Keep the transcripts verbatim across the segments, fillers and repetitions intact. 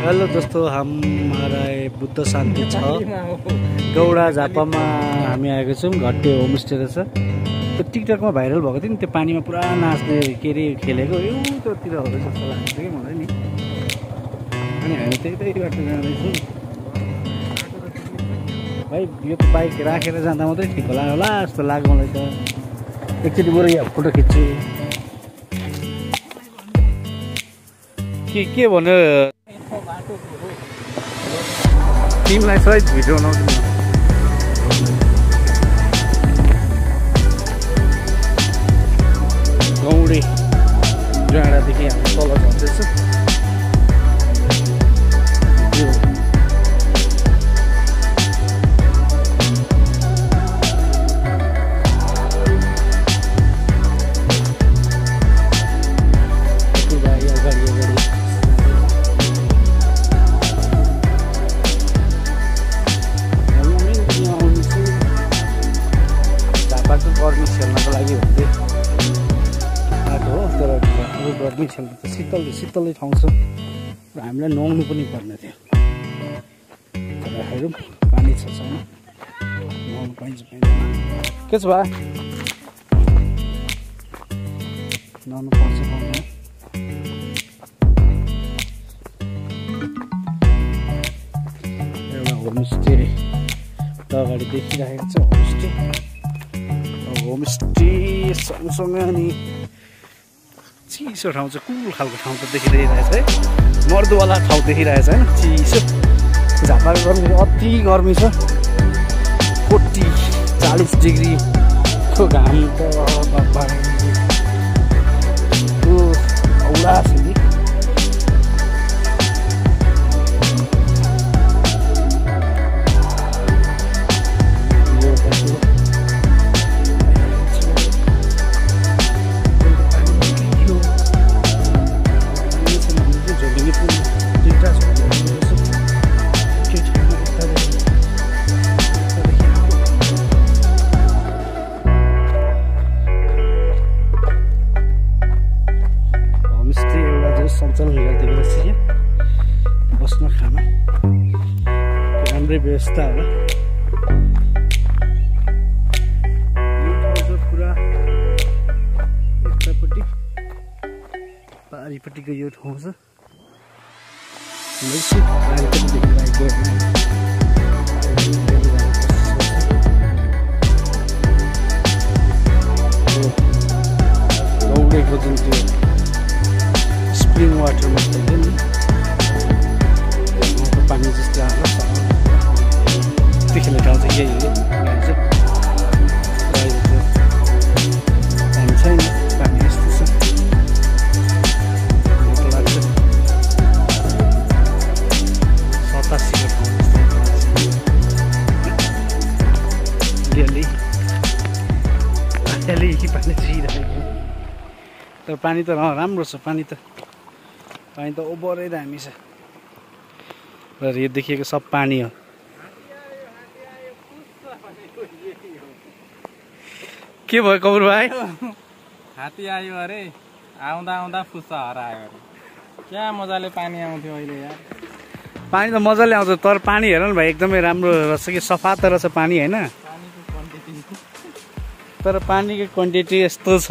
Hello दोस्तों, हमारा बुद्ध शान्ति छ गौडा झापा में हम आएको छौं। घट्टे होमस्टे रहेछ। टिकटक में भाइरल भएको थियो नि, त्यो पानी में पूरा नाच्ने के रे खेलेको यो त्योतिर हो रहेछ जस्तो लाग्छ कि मलाई नि। अनि हामी त्यही त्यही बाटो जाँदै छौं भाइ। यो बाइक राखेर जाँदा मात्रै ठिक होला होला जस्तो लाग्यो मलाई त। एकचोटि बरु यहाँ फोटो खिच्छु के के भन्यो तिमीलाई। सायद भिडियो बनाउँछु गौडी डाँडादेखि हामी तल झर्दैछौँ। गर्मी छ, शीतल शीतलै ठाउँ छ। हामीलाई नुहाउनु पनि पर्ने थियो। हेरौँ पानी छ छैन, नुहाउनु पाइन्छ पाइन्छ। के छ भा नुहाउनु पर्छ पाउँदैन। एउटा होमस्टे त अगाडि देखिरहेको छ। होमस्टे होमस्टे सँगसँगै अनि चिसो ठाउँ चाहिँ कुल खालको ठाउँ त देखिरहेछ है, मर्दुवाला ठाउँ देखिरहेछ होइन। चिसो झापा गर्मी, अति गर्मी छ। फोर्टी चालिस डिग्रीको घाम त औला छ नि। बस्न खाना राम्रै व्यवस्था होला। यो पुरा यतापट्टि पारिपट्टिको यो ठाउँ छ। दौडेको जुन त्यो स्प्रिङ वाटर मात्रै पानी जस्तै आएर देखिने ठाउँ चाहिँ यही हो। पानी छैन, पानी यस्तो छ लाग्छ। सतासीको ठाउँ अलिअलि अलिअलि पानी छिरहेको तर पानी त राम्रो छ। पानी त पानी त ओभरै दामी छ। र यो देखिएको सब पानी हो। के भयो कौर भाइ? हात्ती आयो अरे, आउँदा आउँदा फुस्सा हरायो अरे। क्या मजाले पानी आउँथ्यो अहिले यार। पानी त मजाले आउँछ तर पानी हेर न भाइ एकदमै राम्रो रहेछ कि, सफा त रहेछ पानी होइन। तर पानीको क्वान्टिटी यस्तो छ,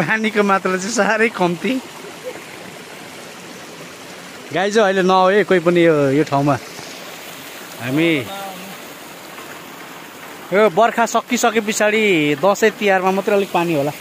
पानीको मात्रा चाहिँ साह्रै कम्ती। गाई चाहिँ अहिले नआऊ है कोही पनि यो यो ठाउँमा। हामी यो बर्खा सकिसके पछाडि दसैँ तिहारमा मात्रै अलिक पानी होला।